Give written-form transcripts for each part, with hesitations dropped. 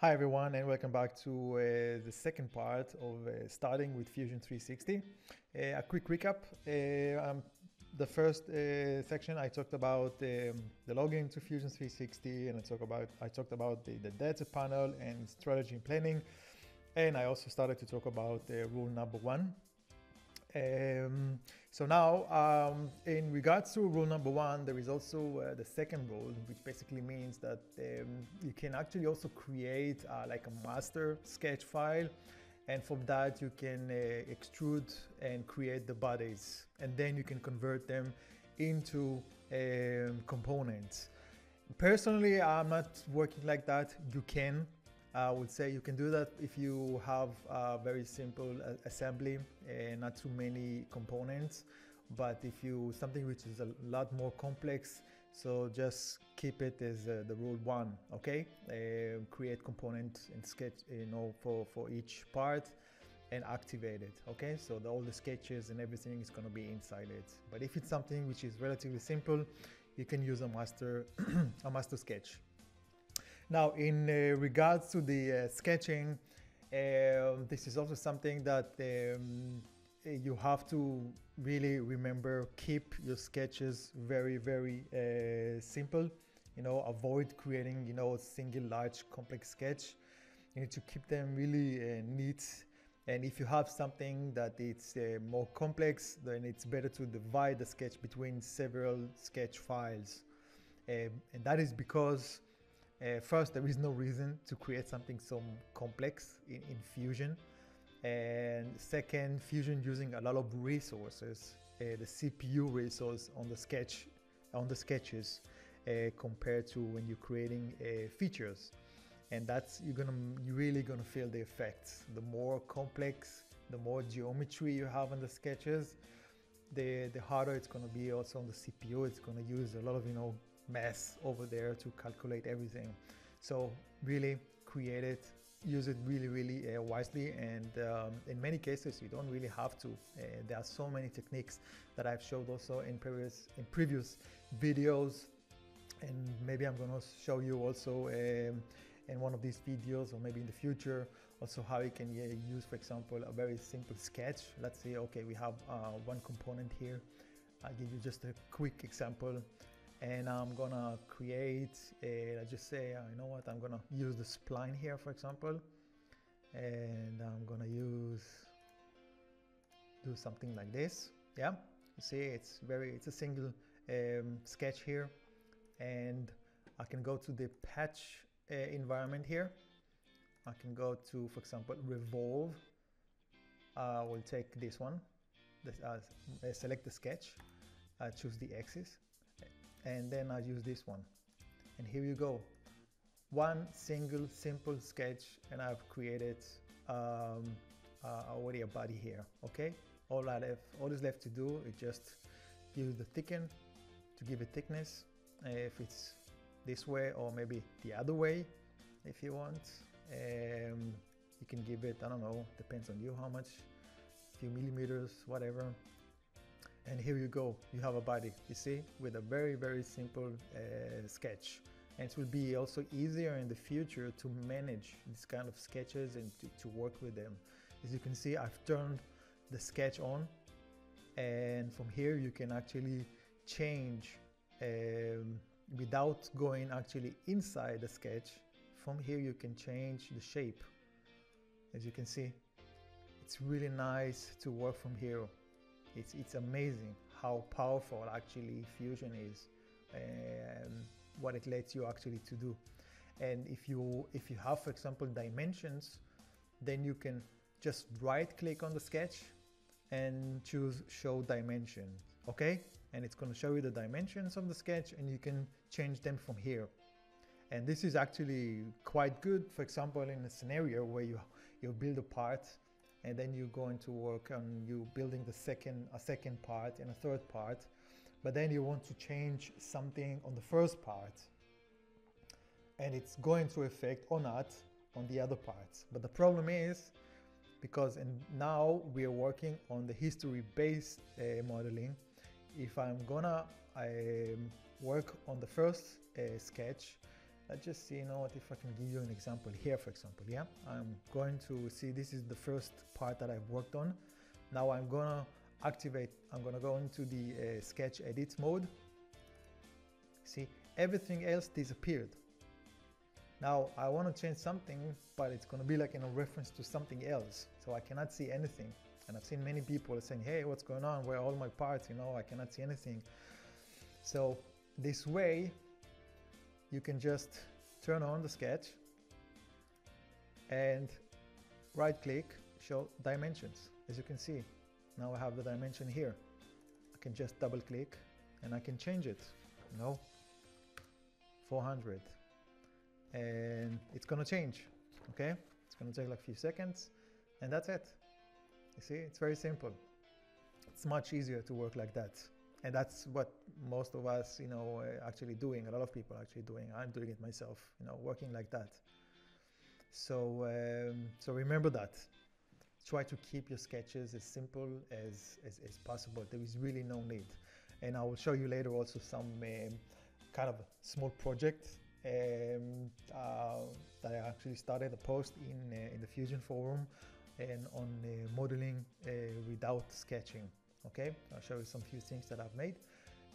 Hi everyone, and welcome back to the second part of starting with Fusion 360. A quick recap. The first section I talked about the login to Fusion 360, and I talked about the data panel and strategy and planning, and I also started to talk about rule number one. So now, in regards to rule number one, there is also the second rule, which basically means that you can actually also create like a master sketch file, and from that you can extrude and create the bodies, and then you can convert them into components. Personally, I'm not working like that. You can. I would say you can do that if you have a very simple assembly, not too many components. But if you something which is a lot more complex, so just keep it as the rule one. Okay, create components and sketch, you know, for each part, and activate it. Okay, so all the sketches and everything is going to be inside it. But if it's something which is relatively simple, you can use a master master sketch. Now, in regards to the sketching, this is also something that you have to really remember. Keep your sketches very, very simple. You know, avoid creating, you know, a single large complex sketch. You need to keep them really neat. And if you have something that it's more complex, then it's better to divide the sketch between several sketch files. And that is because first, there is no reason to create something so complex in Fusion. And second, Fusion using a lot of resources, the CPU resource on the sketch, on the sketches, compared to when you're creating features. And that's, you're really gonna feel the effects. The more complex, the more geometry you have on the sketches, the harder it's gonna be also on the CPU. It's gonna use a lot of, you know, mess over there to calculate everything. So really create it, use it really, really wisely. And in many cases, you don't really have to. There are so many techniques that I've showed also in previous videos, and maybe I'm gonna show you also in one of these videos, or maybe in the future, also how you can use, for example, a very simple sketch. Let's say, okay, we have one component here. I'll give you just a quick example. And I'm gonna create a, let's just say, you know what, I'm gonna use the spline here, for example, and I'm gonna do something like this. Yeah, you see, it's a single sketch here, and I can go to the patch environment here. I can go to, for example, revolve. I will take this one, select the sketch, choose the axis, and then I'll use this one. And here you go. One single simple sketch, and I've created already a body here, okay? All is left to do is just use the thicken to give it thickness, if it's this way or maybe the other way if you want. You can give it, I don't know, depends on you how much, a few millimeters, whatever. And here you go, you have a body, you see, with a very, very simple sketch. And it will be also easier in the future to manage this kind of sketches and to work with them. As you can see, I've turned the sketch on, and from here you can actually change without going actually inside the sketch. From here you can change the shape. As you can see, it's really nice to work from here. It's amazing how powerful actually Fusion is, what it lets you actually to do. And if you have, for example, dimensions, then you can just right click on the sketch and choose show dimension, okay? And it's going to show you the dimensions of the sketch, and you can change them from here. And this is actually quite good, for example, in a scenario where you build a part, and then you're going to work on you building a second part and a third part, but then you want to change something on the first part, and it's going to affect or not on the other parts. But the problem is, because and now we are working on the history-based modeling, if I'm gonna work on the first sketch, Let's just see, you know what, if I can give you an example here, for example, yeah? I'm going to see, this is the first part that I've worked on. Now I'm gonna activate, I'm gonna go into the sketch edit mode. See, everything else disappeared. Now I wanna change something, but it's gonna be like in a reference to something else. So I cannot see anything. And I've seen many people saying, hey, what's going on? Where are all my parts? You know, I cannot see anything. So this way, you can just turn on the sketch and right click, show dimensions. As you can see, now I have the dimension here. I can just double click and I can change it, you know, 400. And it's gonna change, okay? It's gonna take like a few seconds and that's it. You see, it's very simple. It's much easier to work like that. And that's what most of us, you know, actually doing, a lot of people actually doing. I'm doing it myself, you know, working like that. So, so remember that. Try to keep your sketches as simple as possible. There is really no need. And I will show you later also some kind of small project that I actually started a post in the Fusion Forum and on modeling without sketching. Okay, I'll show you some few things that I've made,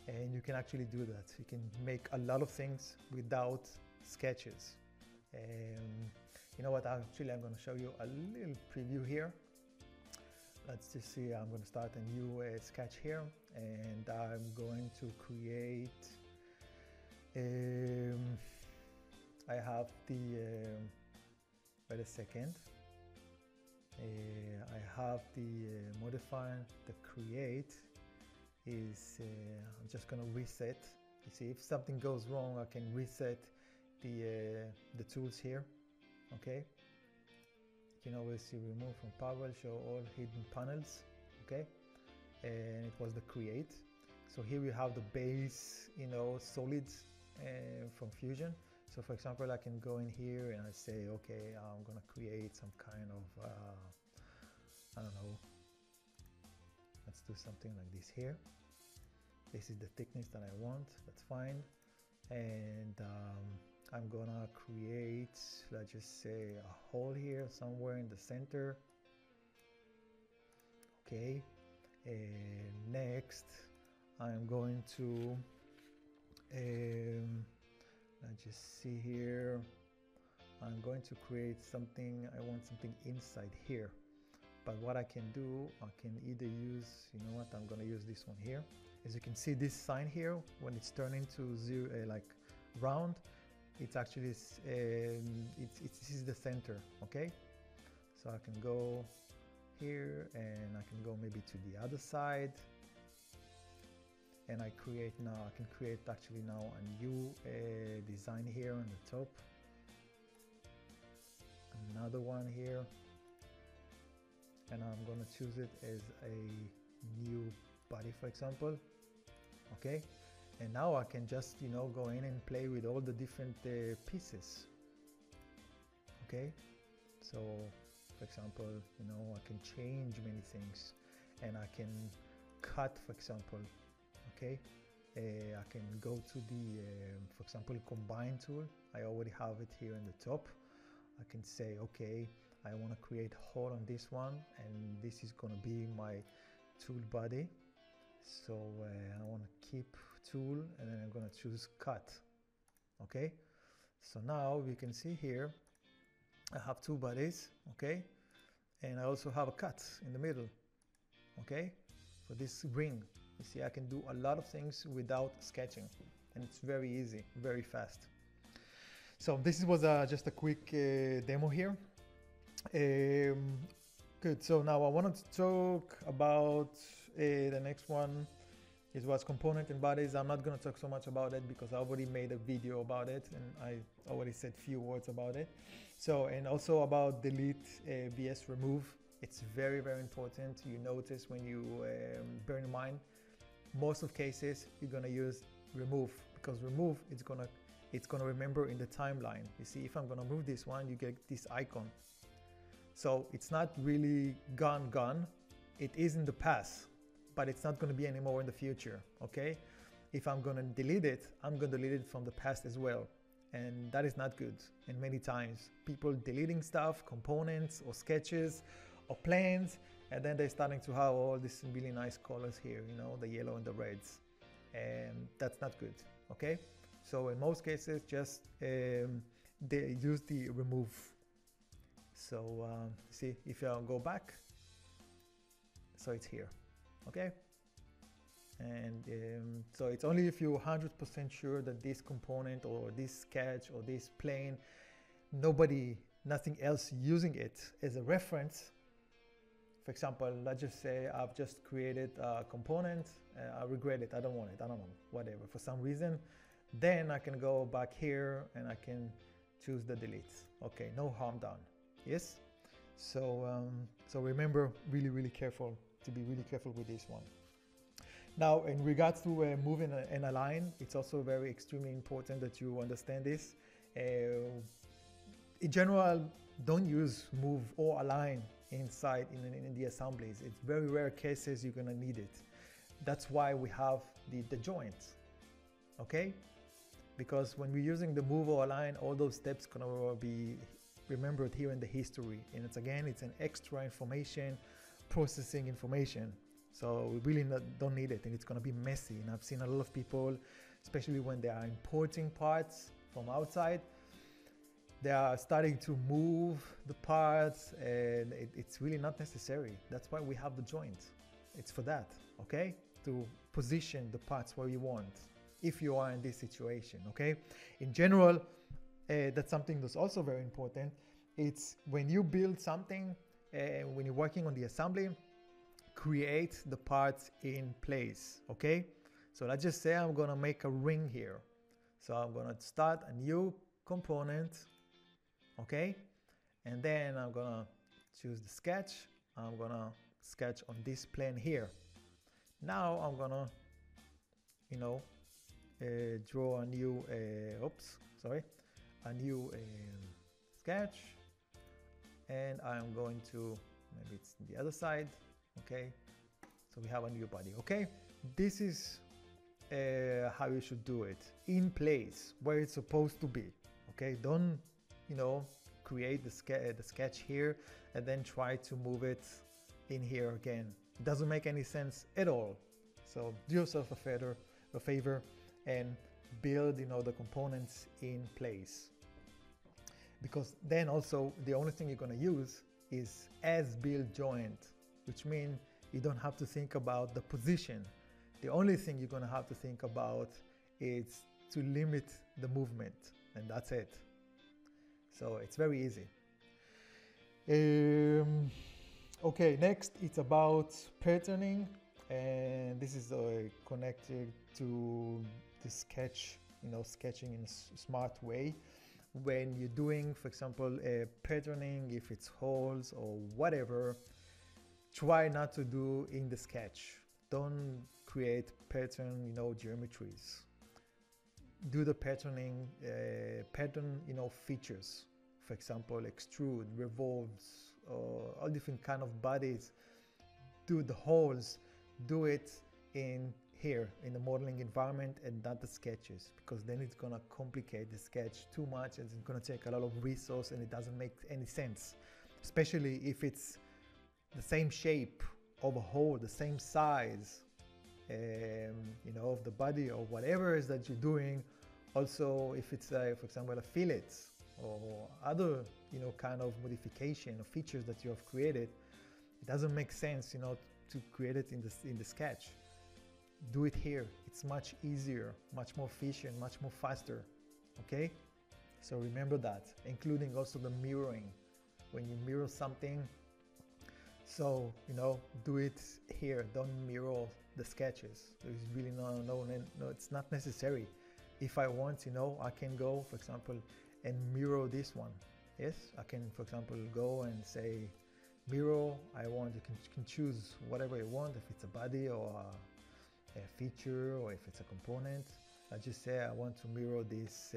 and you can actually do that. You can make a lot of things without sketches. You know what, actually I'm going to show you a little preview here. Let's just see, I'm going to start a new sketch here, and I'm going to create, I have the, wait a second. I have the modify, the create is, I'm just gonna reset. You see, if something goes wrong, I can reset the tools here, okay? You can always see remove from parallel, show all hidden panels, okay? And it was the create. So here we have the base, you know, solids from Fusion. So for example, I can go in here and I say, okay, I'm going to create some kind of, I don't know, let's do something like this here. This is the thickness that I want, that's fine. And I'm going to create, let's just say a hole here somewhere in the center. Okay, and next I'm going to, let's just see here, I'm going to create something, I want something inside here. But what I can do, I can either use, you know what, I'm gonna use this one here. As you can see, this sign here, when it's turning to zero, like round, it's actually, this is the center, okay? So I can go here and I can go maybe to the other side. And I create now, I can create actually now a new design here on the top. Another one here. And I'm gonna choose it as a new body, for example. Okay. And now I can just, you know, go in and play with all the different pieces. Okay. So, for example, you know, I can change many things and I can cut, for example. Okay, I can go to the, for example, combine tool. I already have it here in the top. I can say, okay, I want to create a hole on this one, and this is going to be my tool body. So I want to keep tool, and then I'm going to choose cut. Okay, so now we can see here, I have two bodies, okay, and I also have a cut in the middle, okay, for this ring. You see, I can do a lot of things without sketching, and it's very easy, very fast. So this was just a quick demo here. Good, so now I wanted to talk about the next one. It was component and bodies. I'm not going to talk so much about it because I already made a video about it and I already said few words about it. So, and also about delete vs remove. It's very, very important. You notice when you bear in mind, most of cases you're gonna use remove, because remove it's gonna remember in the timeline. You see, if I'm gonna move this one, you get this icon. So it's not really gone. It is in the past, but it's not gonna be anymore in the future. Okay? If I'm gonna delete it, I'm gonna delete it from the past as well. and that is not good. And many times people deleting stuff, components or sketches or plans, and then they're starting to have all these really nice colors here, you know, the yellow and the reds, and that's not good, okay? So in most cases, just they use the remove. So see, if you go back, so it's here, okay? And so it's only if you're 100% sure that this component or this sketch or this plane, nothing else using it as a reference. For example, let's just say I've just created a component, I regret it, I don't want it, I don't know, whatever, for some reason. Then I can go back here and I can choose the delete. Okay, no harm done, yes? So, so remember, really careful, to be really careful with this one. Now, in regards to move and align, it's also very extremely important that you understand this. In general, don't use move or align inside in the assemblies. It's very rare cases you're gonna need it. That's why we have the joints, okay? Because when we're using the move or align, all those steps can be remembered here in the history. And it's again, it's an extra information, processing information. So we really don't need it, and it's gonna be messy. And I've seen a lot of people, especially when they are importing parts from outside, they are starting to move the parts, and it's really not necessary. That's why we have the joints. It's for that, okay? To position the parts where you want, if you are in this situation, okay? In general, that's something that's also very important. It's when you build something, when you're working on the assembly, create the parts in place, okay? So let's just say I'm gonna make a ring here. So I'm gonna start a new component, okay, and then I'm gonna choose the sketch. I'm gonna sketch on this plane here. Now I'm gonna, you know, draw a new sketch, and I'm going to, maybe it's the other side, okay? So we have a new body, okay? This is how you should do it, in place where it's supposed to be, okay? Don't, you know, create the sketch here and then try to move it in here again. It doesn't make any sense at all. So do yourself a favor and build, you know, the components in place. Because then also the only thing you're gonna use is as-built joint, which means you don't have to think about the position. The only thing you're gonna have to think about is to limit the movement, and that's it. So it's very easy. Okay, next it's about patterning, and this is connected to the sketch, you know, sketching in a smart way. When you're doing, for example, patterning, if it's holes or whatever, try not to do in the sketch. Don't create pattern, you know, geometries. Do the patterning, you know, features. For example, extrude, revolves, or all different kind of bodies. Do the holes, do it in here, in the modeling environment, and not the sketches, because then it's gonna complicate the sketch too much, and it's gonna take a lot of resource, and it doesn't make any sense. Especially if it's the same shape of a hole, the same size, you know, of the body or whatever is that you're doing. Also, if it's for example a fillet or other, you know, kind of modification or features that you have created, it doesn't make sense, you know, to create it in the sketch. Do it here. It's much easier, much more efficient, much more faster, okay? So remember that, including also the mirroring. When you mirror something, so, you know, do it here. Don't mirror the sketches. There's really no, it's not necessary. If I want, you know, I can go, for example, and mirror this one. Yes, I can, for example, go and say, mirror, I want, you can choose whatever you want, if it's a body or a feature, or if it's a component. I just say, I want to mirror this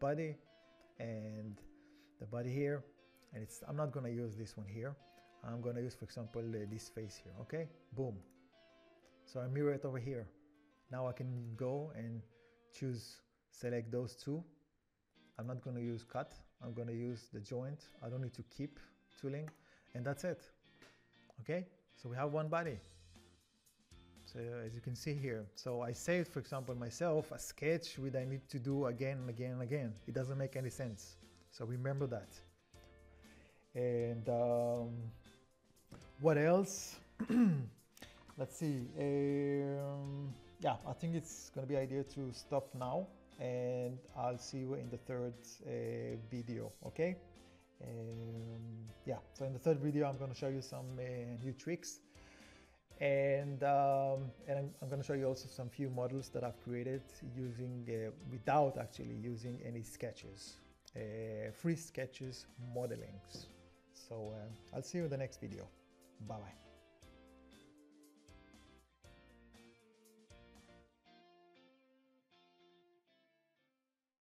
body and the body here. And it's, I'm not gonna use this one here. I'm gonna use, for example, this face here, okay? Boom. So I mirror it over here. Now I can go and choose, select those two, I'm not going to use cut, I'm going to use the joint. I don't need to keep tooling, and that's it. Okay, so we have one body. So as you can see here, so I saved, for example, myself a sketch which I need to do again and again and again. It doesn't make any sense. So remember that. And what else? Let's see. Yeah, I think it's going to be idea to stop now, and I'll see you in the third video. Okay. Yeah, so in the third video I'm going to show you some new tricks, and I'm going to show you also some few models that I've created using without actually using any sketches, free sketches modelings. So I'll see you in the next video. Bye bye.